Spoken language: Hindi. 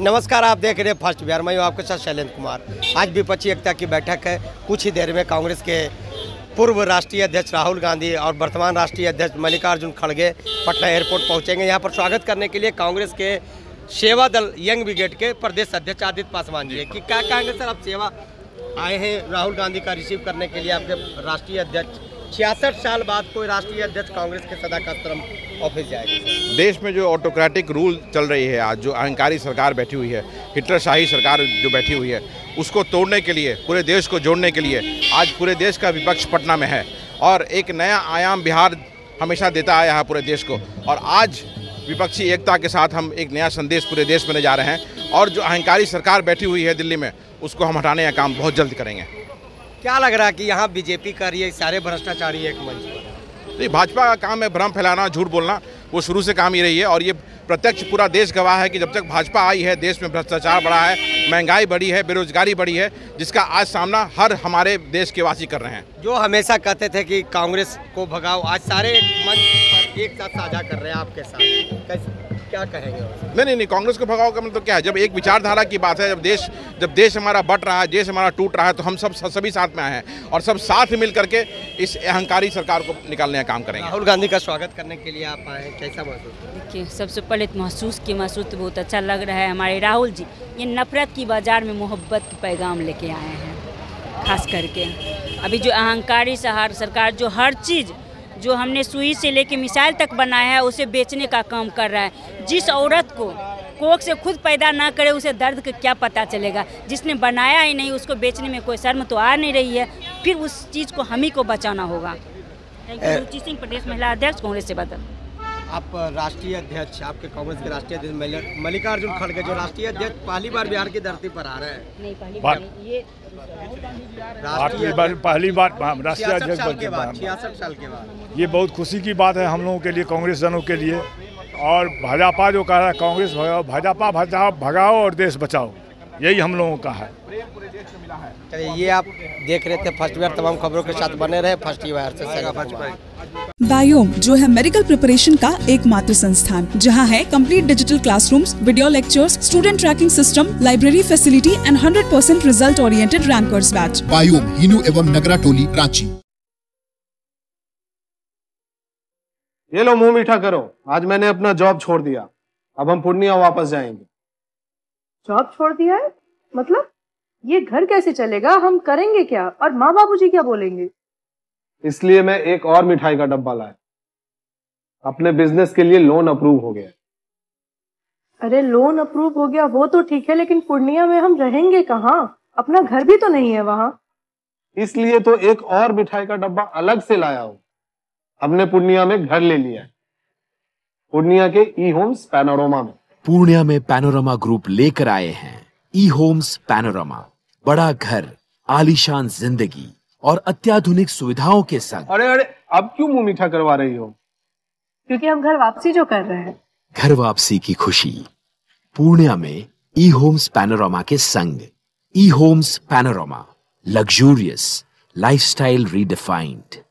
नमस्कार, आप देख रहे हैं फर्स्ट बिहार। मैं हूँ आपके साथ शैलेन्द्र कुमार। आज विपक्षी एकता की बैठक है। कुछ ही देर में कांग्रेस के पूर्व राष्ट्रीय अध्यक्ष राहुल गांधी और वर्तमान राष्ट्रीय अध्यक्ष मल्लिकार्जुन खड़गे पटना एयरपोर्ट पहुँचेंगे। यहाँ पर स्वागत करने के लिए कांग्रेस के सेवा दल यंग ब्रिगेड के प्रदेश अध्यक्ष आदित्य पासवान जी कि क्या कहेंगे सर, आप सेवा आए हैं राहुल गांधी का रिसीव करने के लिए। आपके राष्ट्रीय अध्यक्ष 66 साल बाद कोई राष्ट्रीय अध्यक्ष कांग्रेस के सदा का ऑफिस जाएगा। देश में जो ऑटोक्रेटिक रूल चल रही है, आज जो अहंकारी सरकार बैठी हुई है, हिटलर शाही सरकार जो बैठी हुई है, उसको तोड़ने के लिए, पूरे देश को जोड़ने के लिए आज पूरे देश का विपक्ष पटना में है और एक नया आयाम बिहार हमेशा देता आया है पूरे देश को। और आज विपक्षी एकता के साथ हम एक नया संदेश पूरे देश में ले जा रहे हैं और जो अहंकारी सरकार बैठी हुई है दिल्ली में, उसको हम हटाने का काम बहुत जल्द करेंगे। क्या लग रहा है कि यहाँ बीजेपी कर रही है, सारे भ्रष्टाचारी एक मंच पर? नहीं, भाजपा का काम है भ्रम फैलाना, झूठ बोलना, वो शुरू से काम ही रही है। और ये प्रत्यक्ष पूरा देश गवाह है कि जब तक भाजपा आई है, देश में भ्रष्टाचार बढ़ा है, महंगाई बढ़ी है, बेरोजगारी बढ़ी है, जिसका आज सामना हर हमारे देश के वासी कर रहे हैं। जो हमेशा कहते थे कि कांग्रेस को भगाओ, आज सारे मंच पर एक साथ साझा कर रहे हैं आपके साथ। क्या कहेंगे? नहीं, कांग्रेस को भगाओ का मतलब क्या है? जब एक विचारधारा की बात है, जब देश हमारा बट रहा है, देश हमारा टूट रहा है, तो हम सब सभी साथ में आए हैं और सब साथ मिल करके इस अहंकारी सरकार को निकालने का काम करेंगे। राहुल गांधी का स्वागत करने के लिए आप आए, कैसा महसूस? देखिए, सबसे पहले महसूस तो बहुत अच्छा लग रहा है। हमारे राहुल जी ये नफरत की बाजार में मोहब्बत के पैगाम लेके आए हैं। खास करके अभी जो अहंकारी सरकार जो हर चीज़ जो हमने सुई से लेके मिसाइल तक बनाया है, उसे बेचने का काम कर रहा है। जिस औरत को कोख से खुद पैदा ना करे, उसे दर्द का क्या पता चलेगा? जिसने बनाया ही नहीं, उसको बेचने में कोई शर्म तो आ नहीं रही है। फिर उस चीज़ को हम ही को बचाना होगा। रुचि सिंह, प्रदेश महिला अध्यक्ष, कांग्रेस से बदल। आप राष्ट्रीय अध्यक्ष, आपके कांग्रेस के राष्ट्रीय अध्यक्ष मल्लिकार्जुन खड़गे जो राष्ट्रीय अध्यक्ष पहली बार बिहार की धरती पर आ रहे हैं। नहीं, पहली बार राष्ट्रीय अध्यक्ष के बाद 66 साल के बाद, ये बहुत खुशी की बात है हम लोगों के लिए, कांग्रेस जनों के लिए। और भाजपा जो कह रहा है कांग्रेस भगाओ, भाजपा भगाओ और देश बचाओ, यही हम लोगों का है। ये आप देख रहे थे फर्स्ट बिहार। तमाम खबरों के साथ बने रहे फर्स्ट बिहार से। बायोम जो है मेडिकल प्रिपरेशन का एकमात्र संस्थान, जहां है complete digital classrooms, video lectures, student tracking system, library facility and 100% result oriented rankers batch. बायोम, हिनू एवं नगरा टोली, रांची। ये लो मुँह मीठा करो, आज मैंने अपना जॉब छोड़ दिया। अब हम पूर्णिया वापस जाएंगे। जॉब छोड़ दिया है मतलब? ये घर कैसे चलेगा, हम करेंगे क्या और माँ बाबूजी क्या बोलेंगे? इसलिए मैं एक और मिठाई का डब्बा लाया। अपने बिजनेस के लिए लोन अप्रूव हो गया। अरे लोन अप्रूव हो गया वो तो ठीक है, लेकिन पूर्णिया में हम रहेंगे कहाँ? अपना घर भी तो नहीं है वहाँ। इसलिए तो एक और मिठाई का डब्बा अलग से लाया हूँ। हमने पूर्णिया में घर ले लिया है, पूर्णिया के ई होम्स पैनोरमा में। पूर्णिया में पैनोरमा ग्रुप लेकर आए हैं ई होम्स पैनोरमा। बड़ा घर, आलीशान जिंदगी और अत्याधुनिक सुविधाओं के संग। अरे अब क्यों मुंह मीठा करवा रही हो? क्योंकि हम घर वापसी जो कर रहे हैं। घर वापसी की खुशी पूर्णिया में ई होम्स पैनोरमा के संग। ई Holmes panorama, luxurious lifestyle redefined.